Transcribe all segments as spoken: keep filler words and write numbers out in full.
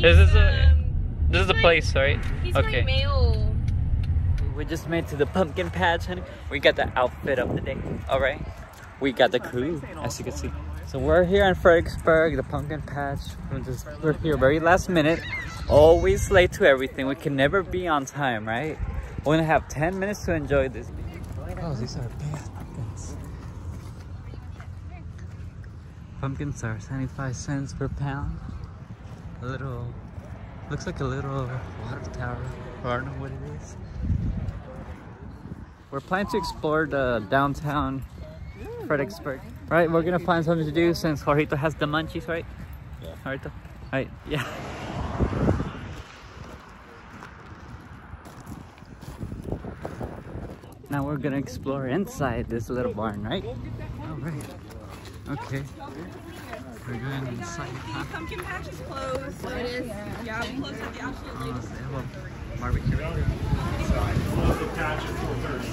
This is a this is the place, right? Okay. We just made it to the pumpkin patch, honey. We got the outfit of the day. All right. We got the crew, as you can see. So we're here in Fredericksburg, the pumpkin patch. We're, just, we're here very last minute. Always late to everything. We can never be on time, right? We're gonna have ten minutes to enjoy this. Oh, these are big pumpkins. Pumpkins are seventy-five cents per pound. A little, looks like a little water tower. I don't know what it is. We're planning to explore the downtown Fredericksburg. Right, we're gonna find something to do since Jorrito has the munchies, right? Yeah. Jorrito? Right, yeah. Now we're gonna explore inside this little barn, right? Alright. Okay. We're going inside. The pumpkin patch is closed. It is. Yeah, we closed at the absolute latest. Oh, a barbecue right there. Close the patch at four thirty.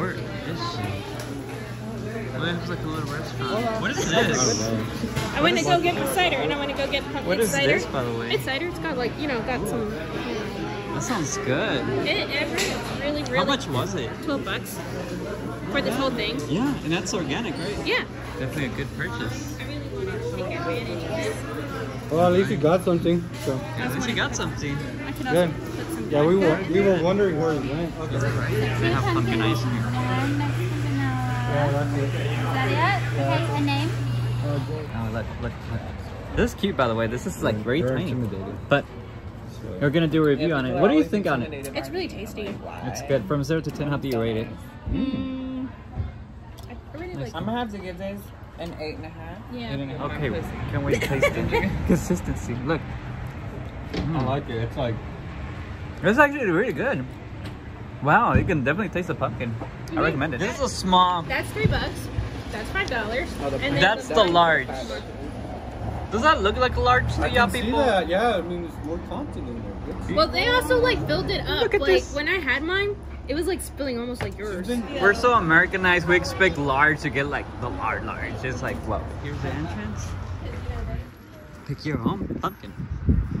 Where is she? Well, it's like a little restaurant. What is this? I went to go get cider, and I went to go get pumpkin cider. What is cider. This, by the way? It's cider. It's got like, you know, got some... That sounds good. It, it really, really, really... How much was it? twelve bucks for this whole thing. Yeah, and that's organic, right? Yeah. Definitely a good purchase. I really wanted to take advantage of this. Well, at least you got something. So. Yeah, at least you got something. I can also... Yeah. Yeah, we were we were wondering where it went. Okay. Is that right? Yeah, they have pumpkin ice in here. Yeah, that's it. Is that it? Yeah. Okay, a name? Oh, look, look, look. This is cute, by the way. This is like yeah, very tiny. But we're gonna do a review yeah, on it. What do you think on it? It's really tasty. It's good. From zero to ten, how do you rate it? Mm. I really like it. I'm gonna have to give this an eight and a half. Yeah. Eight and a half. Okay, can't wait to taste it. Consistency. Look. Mm. I like it. It's like. It's actually really good. Wow, you can definitely taste the pumpkin. Mm-hmm. I recommend it. This is a small. That's three bucks. That's five dollars. Oh, that's the, the large. Does that look like a large to y'all people? That. Yeah, I mean, there's more content in there. Well, they also like filled it up. Look at like this. When I had mine, it was like spilling almost like yours. Yeah. We're so Americanized. We expect large to get like the large, large. It's like, whoa. Here's the entrance. Pick your own pumpkin.